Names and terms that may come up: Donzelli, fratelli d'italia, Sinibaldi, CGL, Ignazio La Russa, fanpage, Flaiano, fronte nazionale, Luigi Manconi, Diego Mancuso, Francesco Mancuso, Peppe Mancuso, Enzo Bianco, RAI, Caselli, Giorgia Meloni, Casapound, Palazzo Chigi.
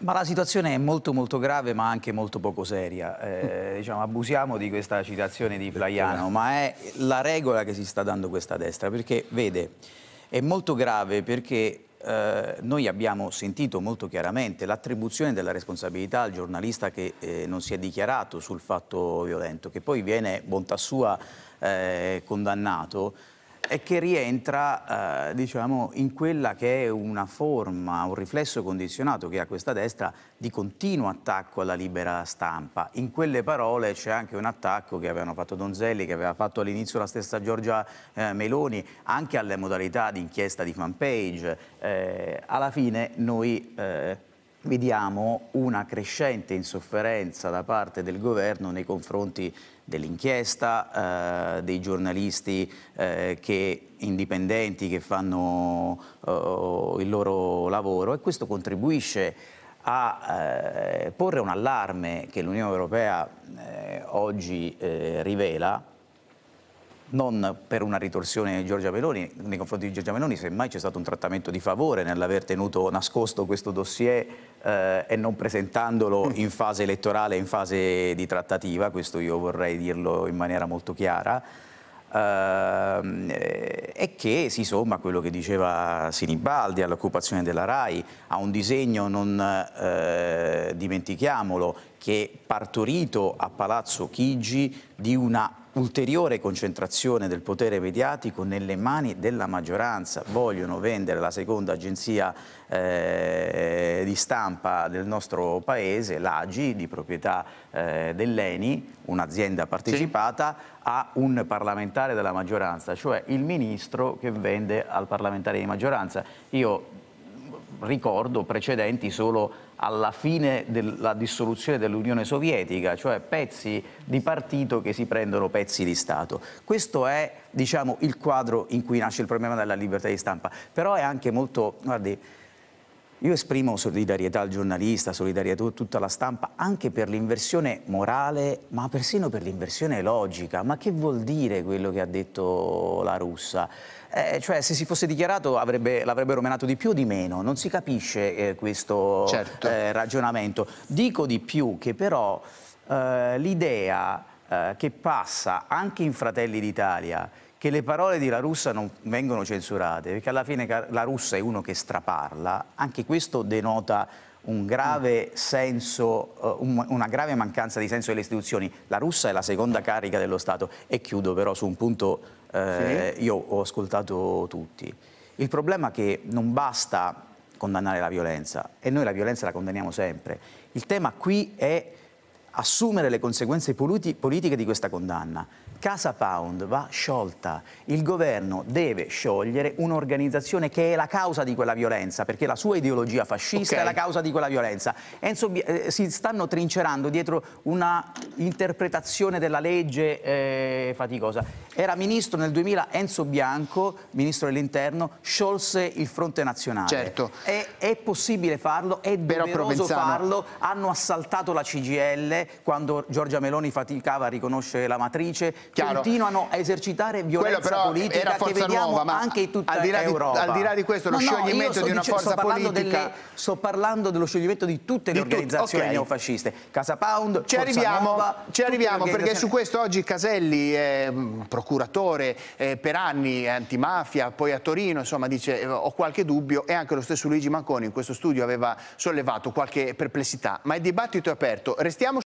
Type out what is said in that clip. Ma la situazione è molto grave, ma anche molto poco seria. Diciamo, abusiamo di questa citazione di Flaiano, ma è la regola che si sta dando questa destra, perché vede, è molto grave perché noi abbiamo sentito molto chiaramente l'attribuzione della responsabilità al giornalista che non si è dichiarato sul fatto violento, che poi viene, bontà sua, condannato, e che rientra diciamo, in quella che è una forma, un riflesso condizionato che ha questa destra di continuo attacco alla libera stampa. In quelle parole c'è anche un attacco che avevano fatto Donzelli, che aveva fatto all'inizio la stessa Giorgia Meloni, anche alle modalità di inchiesta di fanpage. Alla fine noi vediamo una crescente insofferenza da parte del governo nei confronti dell'inchiesta, dei giornalisti indipendenti che fanno il loro lavoro, e questo contribuisce a porre un allarme che l'Unione Europea oggi rivela, non per una ritorsione di Giorgia Meloni, nei confronti di Giorgia Meloni semmai c'è stato un trattamento di favore nell'aver tenuto nascosto questo dossier e non presentandolo in fase elettorale, in fase di trattativa, questo io vorrei dirlo in maniera molto chiara, e che si somma a quello che diceva Sinibaldi, all'occupazione della RAI, a un disegno, non dimentichiamolo, che partorito a Palazzo Chigi di una ulteriore concentrazione del potere mediatico nelle mani della maggioranza. Vogliono vendere la seconda agenzia di stampa del nostro paese, l'AGI, di proprietà dell'ENI, un'azienda partecipata, sì, a un parlamentare della maggioranza, cioè il ministro che vende al parlamentare di maggioranza. Io ricordo precedenti solo alla fine della dissoluzione dell'Unione Sovietica, cioè pezzi di partito che si prendono pezzi di Stato. Questo è, diciamo, il quadro in cui nasce il problema della libertà di stampa, però è anche molto, guardi, io esprimo solidarietà al giornalista, solidarietà a tutta la stampa, anche per l'inversione morale, ma persino per l'inversione logica. Ma che vuol dire quello che ha detto La Russa? Cioè, se si fosse dichiarato l'avrebbero menato di più o di meno, non si capisce questo, certo, ragionamento. Dico di più, che però l'idea che passa anche in Fratelli d'Italia, che le parole di La Russa non vengono censurate, perché alla fine La Russa è uno che straparla, anche questo denota un grave senso, una grave mancanza di senso delle istituzioni. La Russa è la seconda carica dello Stato. E chiudo però su un punto, sì, io ho ascoltato tutti. Il problema è che non basta condannare la violenza, e noi la violenza la condanniamo sempre. Il tema qui è assumere le conseguenze politiche di questa condanna. Casapound va sciolta, il governo deve sciogliere un'organizzazione che è la causa di quella violenza, perché la sua ideologia fascista, okay, è la causa di quella violenza. Si stanno trincerando dietro una interpretazione della legge faticosa. Era ministro nel 2000 Enzo Bianco, ministro dell'interno, sciolse il Fronte Nazionale. Certo. È possibile farlo, è doveroso farlo, hanno assaltato la CGL quando Giorgia Meloni faticava a riconoscere la matrice. Chiaro. Continuano a esercitare violenza politica, era forza che vediamo nuova, ma anche in tutta Europa. Al di là di questo, lo scioglimento di una forza politica... sto parlando dello scioglimento di tutte le organizzazioni, okay, neofasciste. Casapound, ci arriviamo perché su questo oggi Caselli, procuratore per anni, antimafia, poi a Torino, insomma, dice ho qualche dubbio, e anche lo stesso Luigi Manconi in questo studio aveva sollevato qualche perplessità, ma il dibattito è aperto. Restiamo